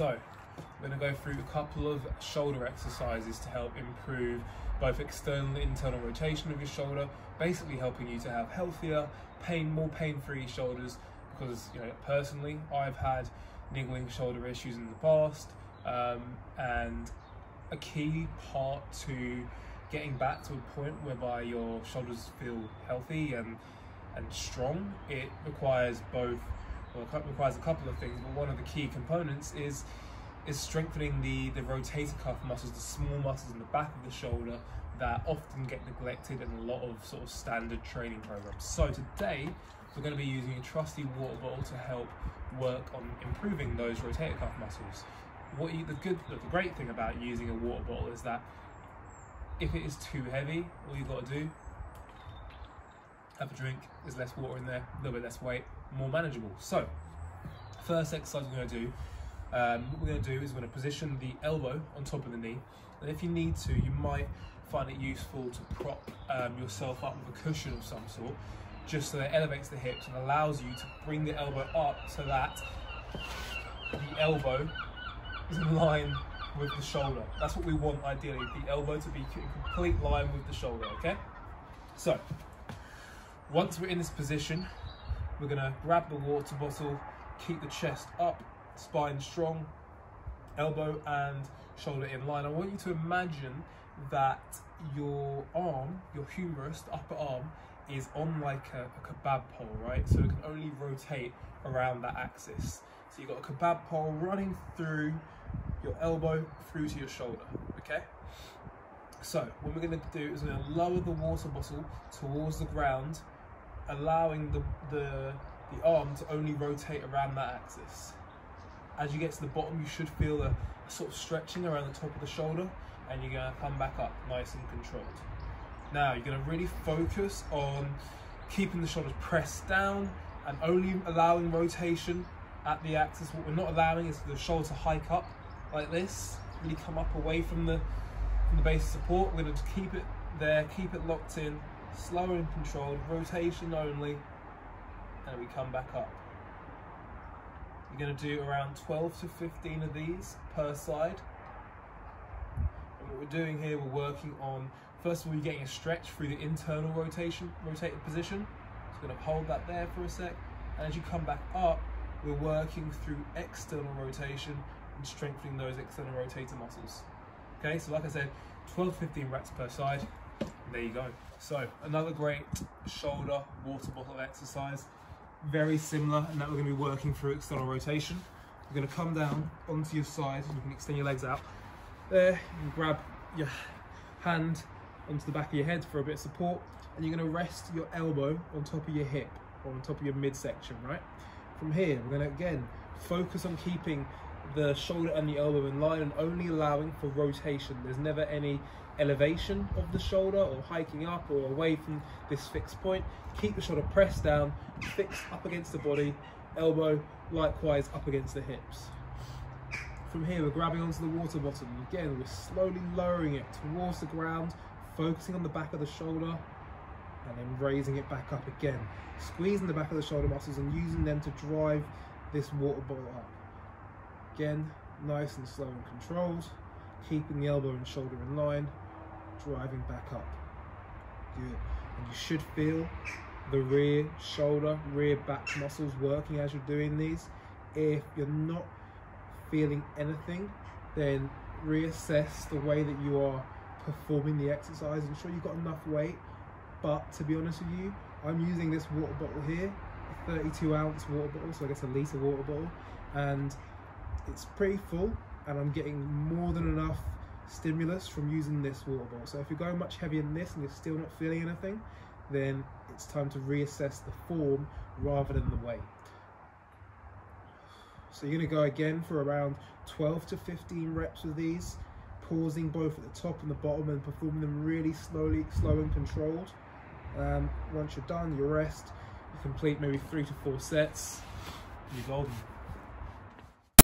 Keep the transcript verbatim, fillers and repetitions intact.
So I'm going to go through a couple of shoulder exercises to help improve both external and internal rotation of your shoulder, basically helping you to have healthier, pain, more pain-free shoulders, because, you know, personally I've had niggling shoulder issues in the past, um, and a key part to getting back to a point whereby your shoulders feel healthy and and strong, it requires both, well, it requires a couple of things, but one of the key components is is strengthening the, the rotator cuff muscles, the small muscles in the back of the shoulder that often get neglected in a lot of sort of standard training programs. So today, we're going to be using a trusty water bottle to help work on improving those rotator cuff muscles. What you, the, good, the great thing about using a water bottle is that if it is too heavy, all you've got to do, have a drink, there's less water in there, a little bit less weight, more manageable. So, first exercise we're going to do, Um, what we're going to do is we're going to position the elbow on top of the knee, and if you need to, you might find it useful to prop um, yourself up with a cushion of some sort, just so that it elevates the hips and allows you to bring the elbow up so that the elbow is in line with the shoulder. That's what we want ideally, the elbow to be in complete line with the shoulder, okay? So, once we're in this position, we're going to grab the water bottle, keep the chest up, spine strong, elbow and shoulder in line. I want you to imagine that your arm, your humerus, the upper arm, is on like a, a kebab pole, right? So it can only rotate around that axis. So you've got a kebab pole running through your elbow through to your shoulder, okay? So what we're going to do is we're going to lower the water bottle towards the ground, allowing the, the, the arm to only rotate around that axis. As you get to the bottom, you should feel a, a sort of stretching around the top of the shoulder, and you're going to come back up nice and controlled. Now, you're going to really focus on keeping the shoulders pressed down and only allowing rotation at the axis. What we're not allowing is for the shoulder to hike up like this, really come up away from the, from the base support. We're going to keep it there, keep it locked in, slow and controlled, rotation only, and we come back up. You're going to do around twelve to fifteen of these per side. And what we're doing here, we're working on, first of all, you're getting a stretch through the internal rotation, rotated position. So we're going to hold that there for a sec. And as you come back up, we're working through external rotation and strengthening those external rotator muscles. Okay, so like I said, twelve to fifteen reps per side. And there you go. So another great shoulder water bottle exercise. Very similar, and now we're going to be working through external rotation. You're going to come down onto your side, and you can extend your legs out there, and grab your hand onto the back of your head for a bit of support, and you're going to rest your elbow on top of your hip, or on top of your midsection, right? From here, we're going to again focus on keeping the shoulder and the elbow in line and only allowing for rotation. There's never any elevation of the shoulder or hiking up or away from this fixed point. Keep the shoulder pressed down, fixed up against the body, elbow likewise up against the hips. From here, we're grabbing onto the water bottle. Again, we're slowly lowering it towards the ground, focusing on the back of the shoulder, and then raising it back up again. Squeezing the back of the shoulder muscles and using them to drive this water bottle up. Again, nice and slow and controlled, keeping the elbow and shoulder in line, driving back up. Good. And you should feel the rear shoulder, rear back muscles working as you're doing these. If you're not feeling anything, then reassess the way that you are performing the exercise. I'm sure you've got enough weight, but to be honest with you, I'm using this water bottle here, a thirty-two ounce water bottle, so I guess a litre water bottle, and it's pretty full, and I'm getting more than enough stimulus from using this water bottle. So if you're going much heavier than this and you're still not feeling anything, then it's time to reassess the form rather than the weight. So you're going to go again for around twelve to fifteen reps of these, pausing both at the top and the bottom and performing them really slowly, slow and controlled. Um, once you're done, you rest, you complete maybe three to four sets, you're golden.